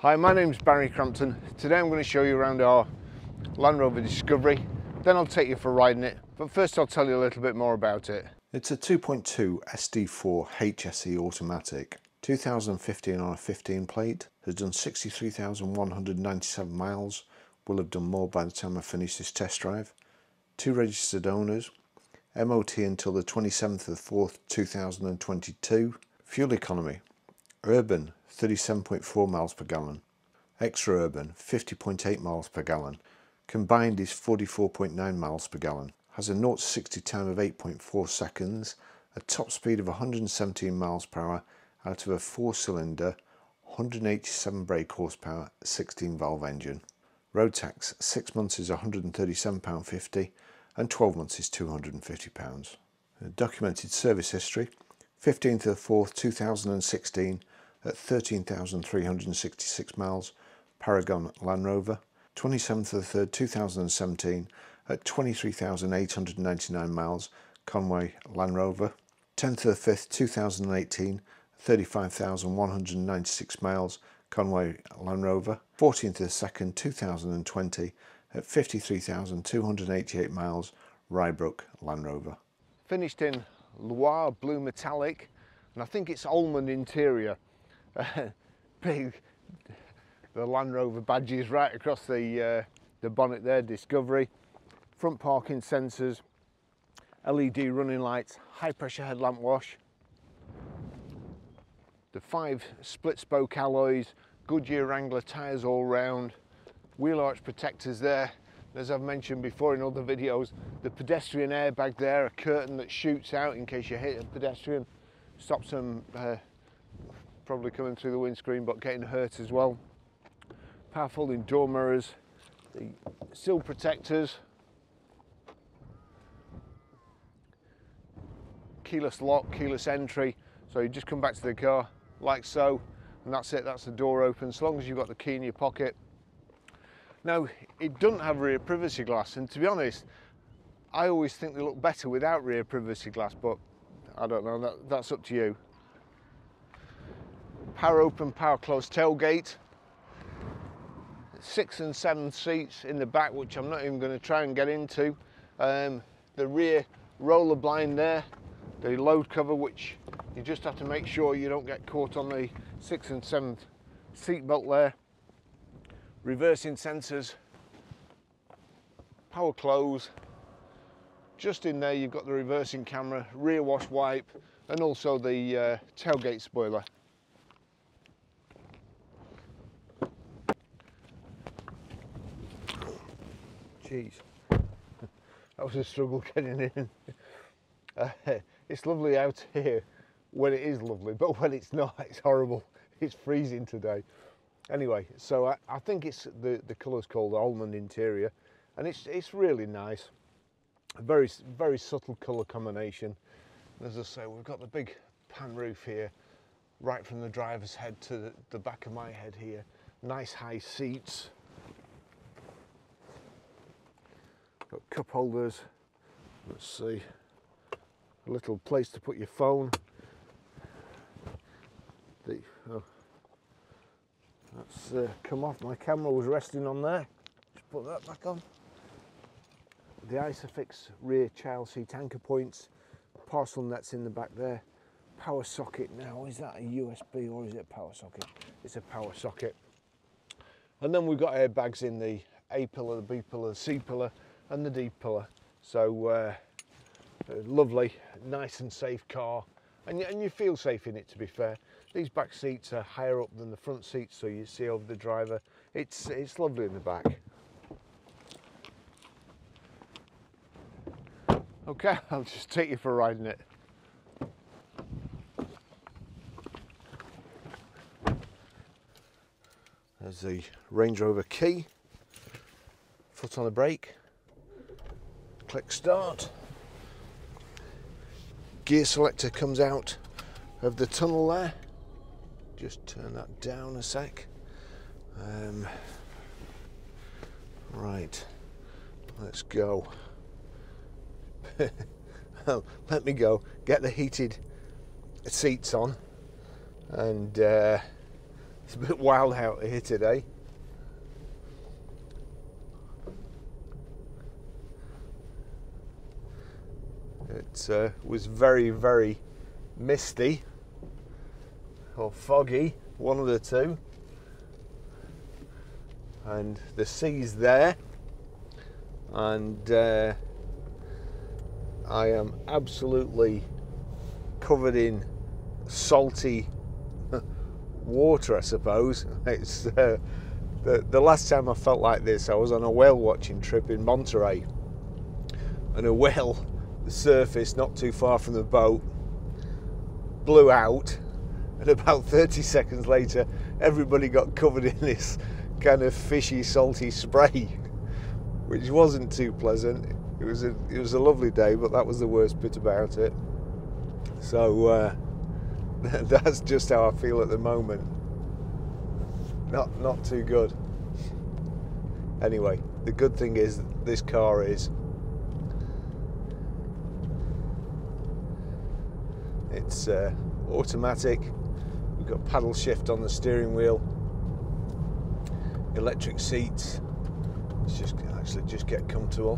Hi, my name's Barry Crampton. Today I'm going to show you around our Land Rover Discovery, then I'll take you for riding it, but first I'll tell you a little bit more about it. It's a 2.2 SD4 HSE automatic, 2015 on a 15 plate, has done 63,197 miles, will have done more by the time I finish this test drive, two registered owners, MOT until the 27th of 4th 2022, fuel economy, urban 37.4 miles per gallon, extra urban 50.8 miles per gallon, combined is 44.9 miles per gallon, has a 0 to 60 time of 8.4 seconds, a top speed of 117 miles per hour out of a 4-cylinder, 187 brake horsepower, 16 valve engine. Road tax 6 months is £137.50 and 12 months is £250. A documented service history, 15th of 4th 2016 at 13,366 miles, Paragon Land Rover, 27th of the 3rd 2017 at 23,899 miles, Conway Land Rover, 10th of the 5th 2018 at 35,196 miles, Conway Land Rover, 14th of the 2nd 2020 at 53,288 miles, Rybrook Land Rover. Finished in Loire blue metallic, and I think it's almond interior. The Land Rover badges right across the bonnet there, Discovery, front parking sensors, LED running lights, high pressure headlamp wash, the 5 split spoke alloys, Goodyear Wrangler tyres all round, wheel arch protectors there, and as I've mentioned before in other videos, the pedestrian airbag there, a curtain that shoots out in case you hit a pedestrian, stops them probably coming through the windscreen but getting hurt as well. Power folding door mirrors, the sill protectors, keyless lock, keyless entry, so you just come back to the car like so and that's it, that's the door open, as long as you've got the key in your pocket. Now it doesn't have rear privacy glass, and to be honest I always think they look better without rear privacy glass, but I don't know, that's up to you. Power open, power closed tailgate, 6 and 7 seats in the back, which I'm not even going to try and get into. The rear roller blind there, the load cover, which you just have to make sure you don't get caught on the 6th and 7th seat belt there. Reversing sensors, power close. Just in there you've got the reversing camera, rear wash wipe, and also the tailgate spoiler. Jeez, that was a struggle getting in. It's lovely out here when it is lovely, but when it's not, it's horrible. It's freezing today. Anyway, so I think it's the colour's called almond interior, and it's really nice. A very, very subtle colour combination. And as I say, we've got the big pan roof here, right from the driver's head to the back of my head here. Nice high seats. Got cup holders, let's see, a little place to put your phone. That's come off, my camera was resting on there, just put that back on. The Isofix rear child seat anchor points, parcel nets in the back there, power socket now, is that a USB or is it a power socket? It's a power socket. And then we've got airbags in the A pillar, the B pillar, the C pillar, and the D pillar, so lovely, nice and safe car, and you feel safe in it, to be fair. These back seats are higher up than the front seats, so you see over the driver. It's lovely in the back. Okay, I'll just take you for riding it. There's the Range Rover key, foot on the brake, click start. Gear selector comes out of the tunnel there. Just turn that down a sec. Right, let's go. Let me go, get the heated seats on, and It's a bit wild out here today. It was very, very misty or foggy, one of the two, and the sea's there, and I am absolutely covered in salty water, I suppose. It's the last time I felt like this, I was on a whale watching trip in Monterey, and a whale surfaced not too far from the boat, blew out, and about 30 seconds later everybody got covered in this kind of fishy salty spray, which wasn't too pleasant. It was a lovely day, but that was the worst bit about it. So that's just how I feel at the moment. Not too good. Anyway, the good thing is this car is it's automatic. We've got paddle shift on the steering wheel, electric seats. It's just actually just get comfortable.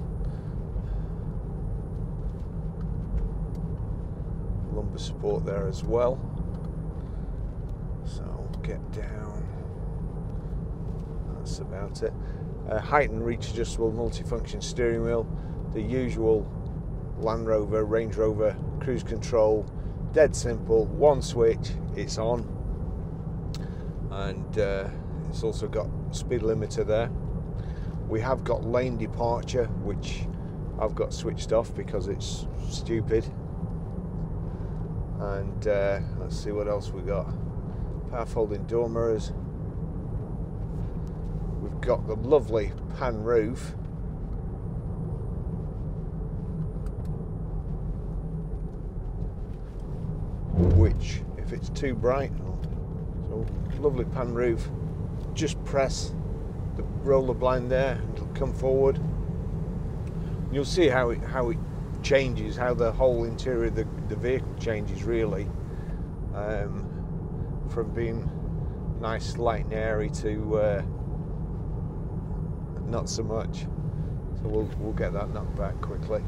Lumbar support there as well. So get down. That's about it. Height and reach adjustable multifunction steering wheel. The usual Land Rover, Range Rover cruise control. Dead simple, one switch, it's on, and it's also got speed limiter there. We have got lane departure, which I've got switched off because it's stupid. And let's see what else we got. Power folding door mirrors. We've got the lovely pan roof. Which, if it's too bright, so lovely pan roof. Just press the roller blind there, and it'll come forward. You'll see how it changes, how the whole interior of the vehicle changes really, from being nice, light and airy to not so much. So we'll get that knocked back quickly.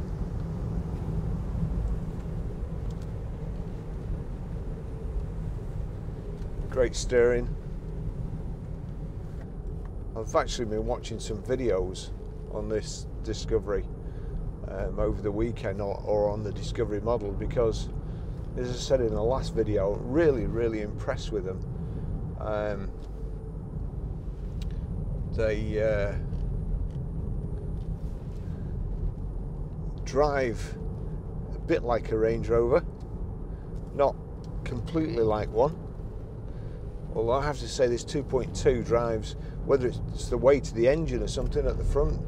Great steering. I've actually been watching some videos on this Discovery over the weekend, or on the Discovery model, because as I said in the last video, really impressed with them. They drive a bit like a Range Rover, not completely like one. Although I have to say this 2.2 drives, whether it's the weight of the engine or something at the front,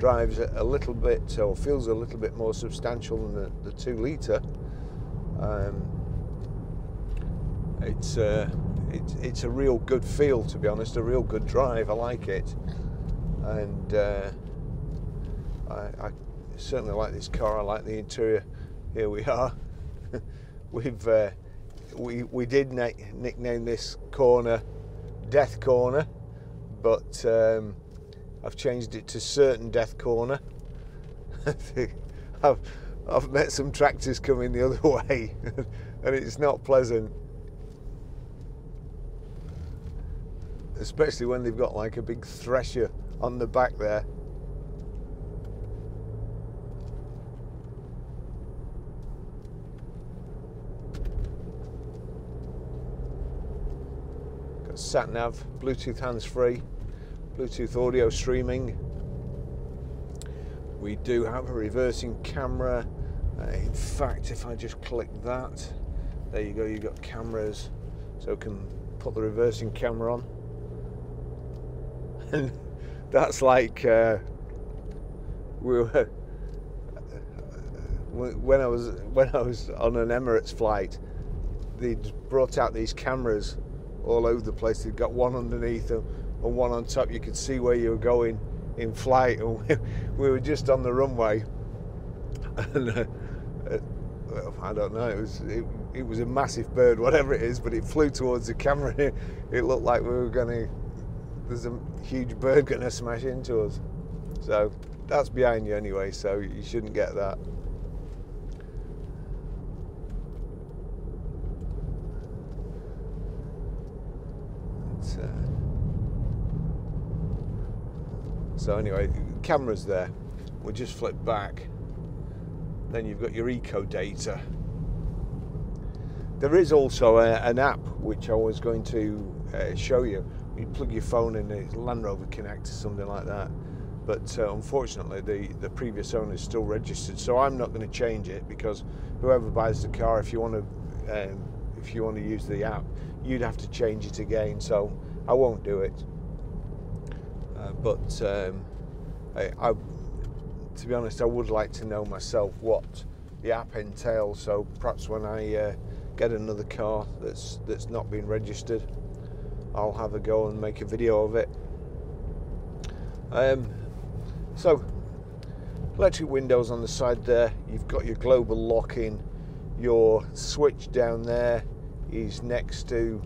drives a little bit, or feels a little bit more substantial than the 2 litre. It's a real good feel, to be honest, a real good drive. I like it, and I certainly like this car. I like the interior. Here we are. We did nickname this corner Death Corner, but I've changed it to Certain Death Corner. I've met some tractors coming the other way, and it's not pleasant, especially when they've got like a big thresher on the back there. Sat nav, Bluetooth hands-free, Bluetooth audio streaming. We do have a reversing camera. In fact, if I just click that, there you go, you've got cameras, so I can put the reversing camera on. And that's like when I was on an Emirates flight, they'd brought out these cameras all over the place. They've got one underneath them and one on top. You could see where you were going in flight, and we were just on the runway, and I don't know, it was a massive bird, whatever it is, but it flew towards the camera and it looked like we were going to, there's a huge bird going to smash into us. So that's behind you anyway, so you shouldn't get that. So anyway, the camera's there. We'll just flip back. Then you've got your eco data. There is also an app which I was going to show you. You plug your phone in the Land Rover Connect or something like that. But unfortunately, the previous owner is still registered, so I'm not going to change it, because whoever buys the car, if you want to use the app, you'd have to change it again. So I won't do it. But to be honest, I would like to know myself what the app entails. So perhaps when I get another car that's not been registered, I'll have a go and make a video of it. So electric windows on the side there. You've got your global lock-in. Your switch down there is next to,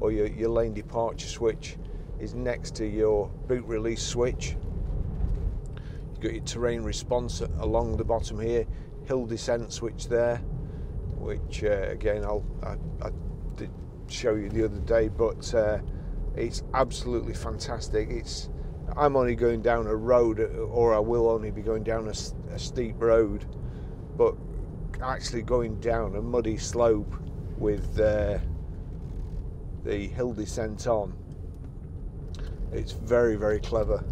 or your lane departure switch is next to your boot release switch. You've got your terrain response along the bottom here, hill descent switch there, which again I did show you the other day, but it's absolutely fantastic. I'm only going down a road, or I will only be going down a steep road, but actually going down a muddy slope with the hill descent on, it's very, very clever.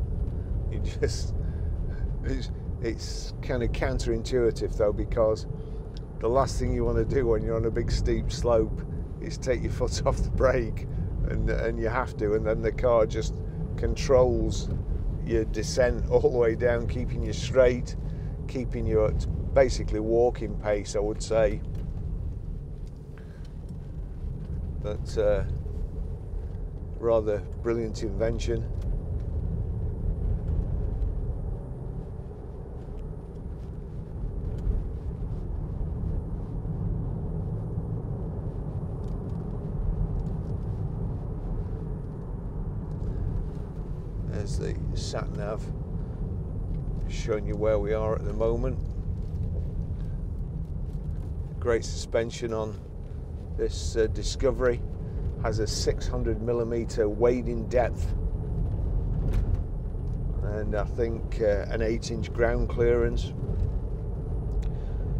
It's kind of counterintuitive though, because the last thing you want to do when you're on a big steep slope is take your foot off the brake, and you have to, and then the car just controls your descent all the way down, keeping you straight, keeping you at basically walking pace, I would say. But rather brilliant invention. There's the sat nav, showing you where we are at the moment. Great suspension on this Discovery, has a 600mm wading depth, and I think an 8-inch ground clearance.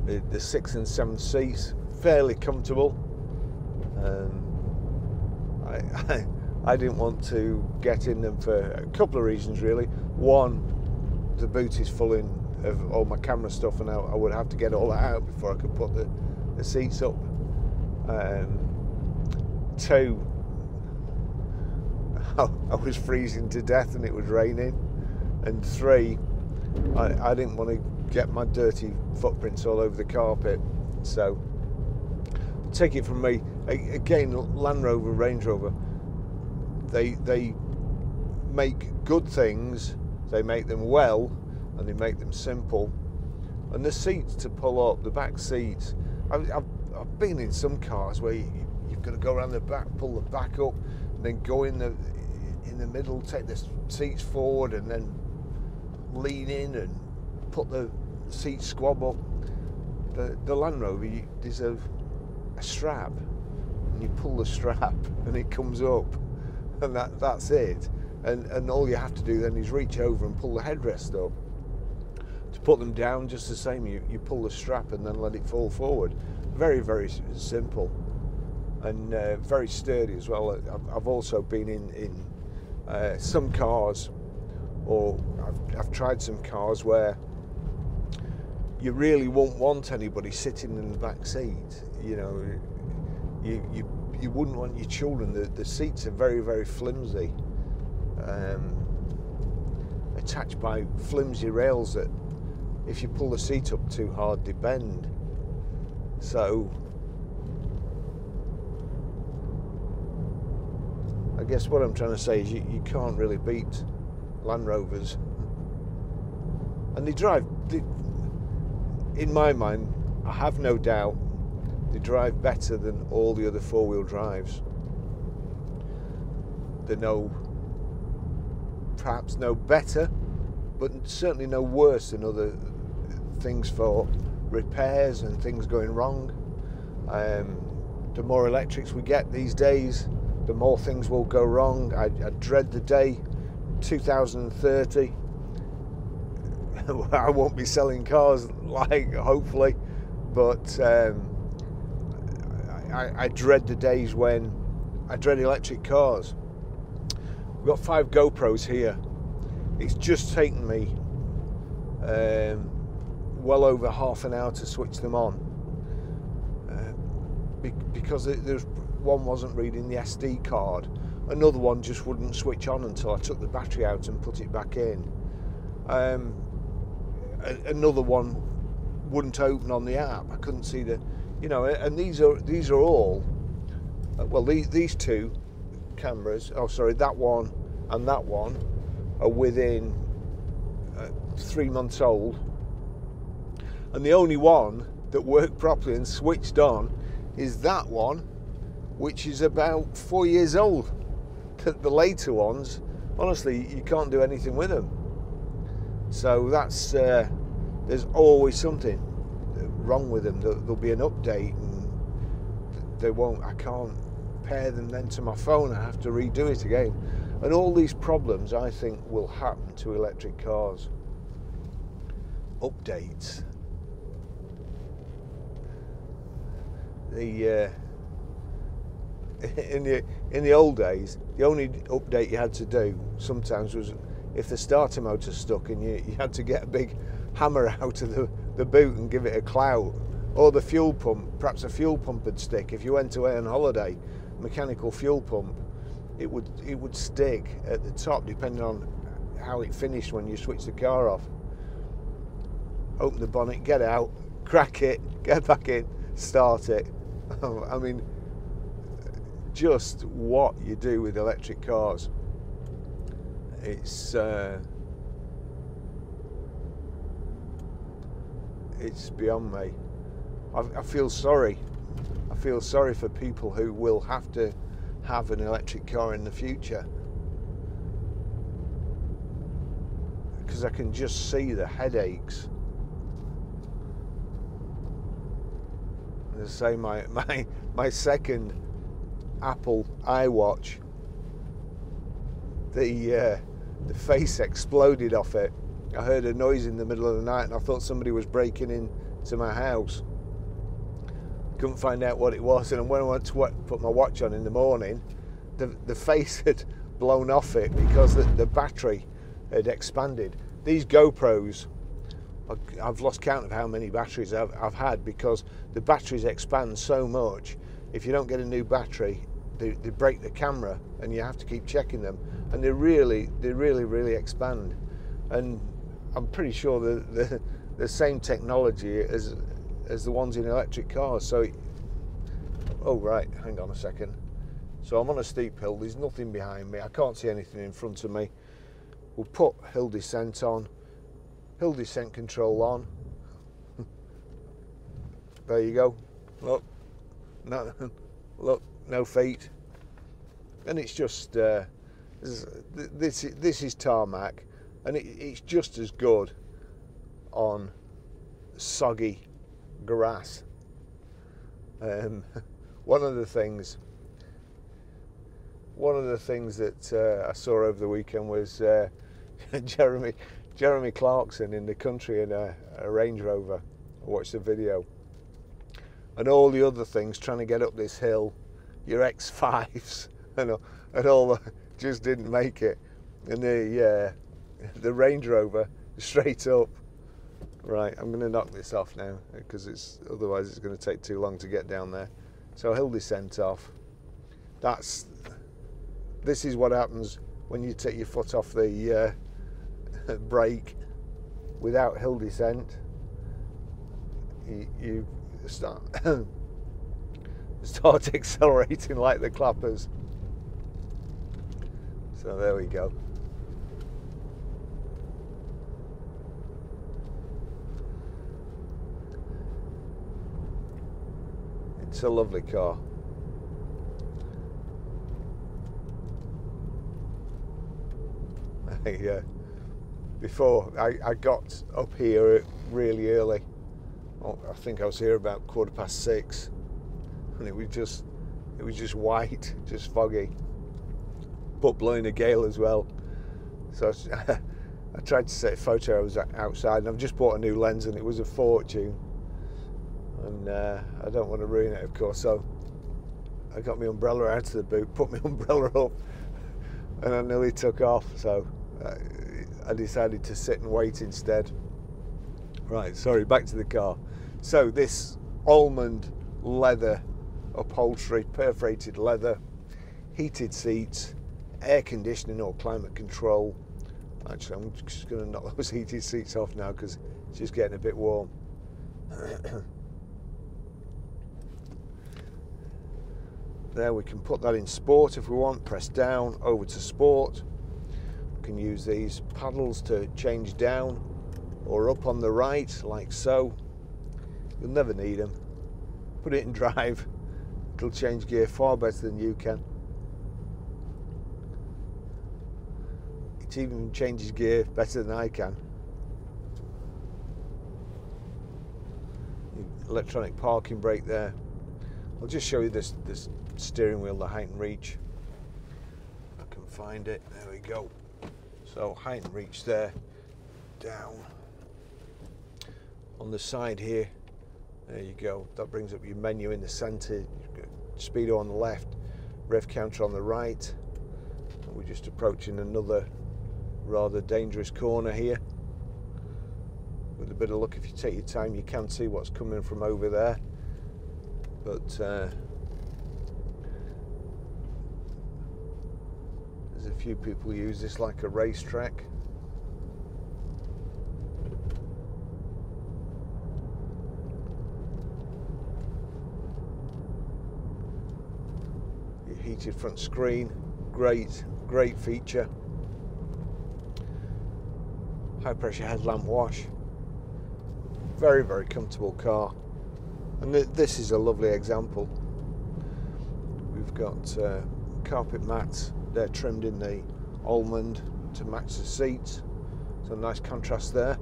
The 6 and 7 seats, fairly comfortable. I didn't want to get in them for a couple of reasons really. One, the boot is full in of all my camera stuff, and I would have to get all that out before I could put the seats up. Two, I was freezing to death and it was raining. And three, I didn't want to get my dirty footprints all over the carpet. So take it from me, again, Land Rover, Range Rover, they make good things, they make them well, and they make them simple. And the seats to pull up, the back seats, I've been in some cars where you've got to go around the back, pull the back up, and then go in the middle, take the seats forward, and then lean in and put the seat squab up. The Land Rover, there's a strap, and you pull the strap, and it comes up, and that's it. And all you have to do then is reach over and pull the headrest up. To put them down, just the same, you pull the strap and then let it fall forward. Very, very simple, and very sturdy as well. I've also been in some cars, or I've tried some cars where you really won't want anybody sitting in the back seat. You know, you wouldn't want your children. The seats are very, very flimsy, attached by flimsy rails that, if you pull the seat up too hard, they bend. So I guess what I'm trying to say is you can't really beat Land Rovers, and they drive, in my mind, I have no doubt they drive better than all the other four-wheel drives. They're perhaps no better, but certainly no worse than other things for repairs and things going wrong. The more electrics we get these days, the more things will go wrong. I dread the day 2030 I won't be selling cars, like, hopefully, but I dread the days when I dread electric cars. We've got 5 GoPros here. It's just taken me well over half an hour to switch them on, because there's one wasn't reading the SD card, another one just wouldn't switch on until I took the battery out and put it back in, another one wouldn't open on the app. I couldn't see the, you know, and these are all, well, these two cameras, oh sorry, that one and that one are within 3 months old, and the only one that worked properly and switched on is that one, which is about 4 years old. The later ones, honestly, you can't do anything with them. So that's there's always something wrong with them. There'll be an update and they won't, I can't pair them then to my phone, I have to redo it again. And all these problems, I think, will happen to electric cars. Updates. In the old days, the only update you had to do sometimes was if the starter motor stuck, and you had to get a big hammer out of the boot and give it a clout, or the fuel pump. Perhaps a fuel pump would stick. If you went away on holiday, mechanical fuel pump, it would stick at the top depending on how it finished when you switched the car off. Open the bonnet, get out, crack it, get back in, start it. I mean, just what you do with electric cars, it's beyond me. I feel sorry. I feel sorry for people who will have to have an electric car in the future, because I can just see the headaches. As I say, my second Apple iWatch, the face exploded off it. I heard a noise in the middle of the night and I thought somebody was breaking into my house. Couldn't find out what it was, and when I went to put my watch on in the morning, the face had blown off it because the battery had expanded. These GoPros, I've lost count of how many batteries I've had, because the batteries expand so much. If you don't get a new battery, they break the camera and you have to keep checking them, and they really expand. And I'm pretty sure the same technology as the ones in electric cars. So oh right, hang on a second. So I'm on a steep hill, there's nothing behind me, I can't see anything in front of me. We'll put hill descent on, hill descent control on. There you go, look. No, look, no feet, and it's just this is tarmac, and it's just as good on soggy grass. One of the things that I saw over the weekend was Jeremy Clarkson in the country in a Range Rover. I watched the video. And all the other things trying to get up this hill, your X5s and all that, just didn't make it. And the Range Rover straight up. Right, I'm going to knock this off now, because otherwise it's going to take too long to get down there. So hill descent off. This is what happens when you take your foot off the brake without hill descent. You start accelerating like the clappers. So there we go. It's a lovely car. Yeah, before I got up here really early. I think I was here about 6:15, and it was just white, just foggy, but blowing a gale as well. So I tried to set a photo. I was outside, and I've just bought a new lens, and it was a fortune. And I don't want to ruin it, of course. So I got my umbrella out of the boot, put my umbrella up, and I nearly took off. So I decided to sit and wait instead. Right, sorry, back to the car. So this almond leather upholstery, perforated leather, heated seats, air conditioning or climate control. Actually, I'm just going to knock those heated seats off now because it's just getting a bit warm. There, we can put that in sport if we want. Press down, over to sport. We can use these paddles to change down or up on the right, like so. You'll never need them. Put it in drive. It'll change gear far better than you can. It even changes gear better than I can. Electronic parking brake there. I'll just show you this steering wheel, the height and reach. I can find it. There we go. So height and reach there. Down. On the side here, there you go. That brings up your menu in the centre. Speedo on the left, rev counter on the right. And we're just approaching another rather dangerous corner here. With a bit of luck, if you take your time, you can see what's coming from over there. But there's a few people who use this like a racetrack. Heated front screen, great feature. High pressure headlamp wash. Very comfortable car, and this is a lovely example. We've got carpet mats. They're trimmed in the almond to match the seats. So nice contrast there.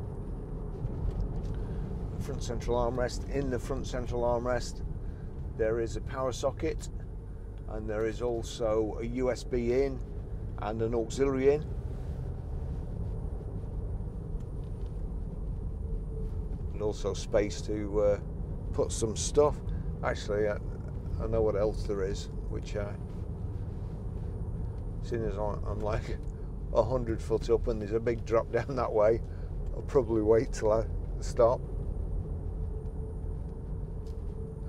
Front central armrest. In the front central armrest, there is a power socket. And there is also a USB in and an auxiliary in. And also space to put some stuff. Actually, I know what else there is, which I've seen as I'm like 100 foot up and there's a big drop down that way. I'll probably wait till I stop.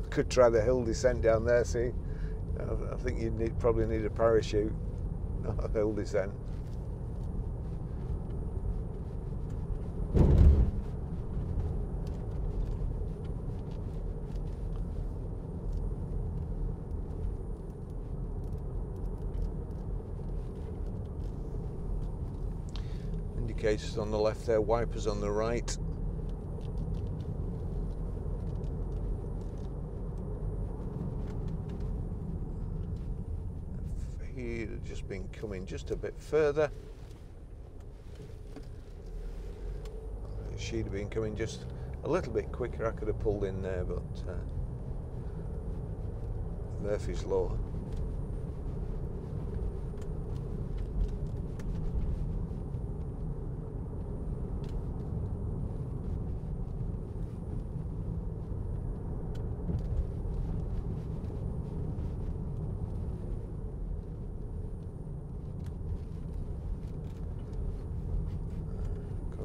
I could try the hill descent down there, see? I think you'd probably need a parachute, not a hill descent. Indicators on the left there, wipers on the right. Just been coming just a bit further. She'd have been coming just a little bit quicker. I could have pulled in there, but Murphy's Law.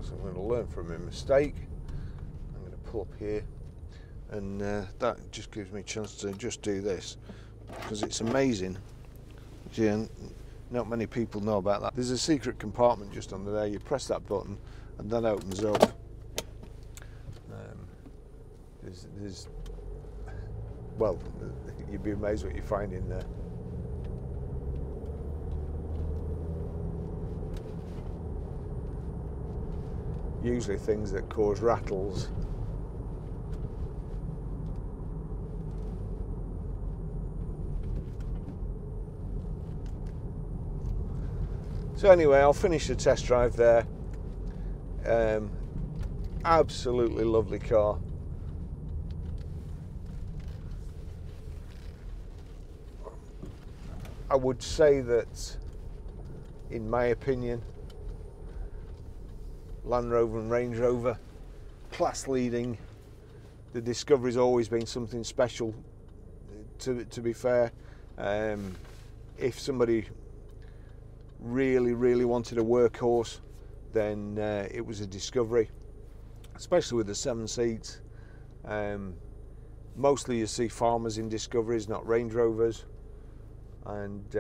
I'm going to learn from a mistake. I'm going to pull up here, and that just gives me a chance to just do this, because it's amazing. Yeah, not many people know about that. There's a secret compartment just under there. You press that button and that opens up. There's well, you'd be amazed what you find in there. Usually things that cause rattles. So anyway, I'll finish the test drive there. Absolutely lovely car. I would say that, in my opinion, Land Rover and Range Rover, class leading. The Discovery's always been something special, to be fair. If somebody really wanted a workhorse, then it was a Discovery, especially with the 7 seats. Mostly you see farmers in Discoveries, not Range Rovers. And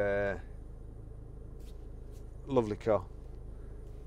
lovely car.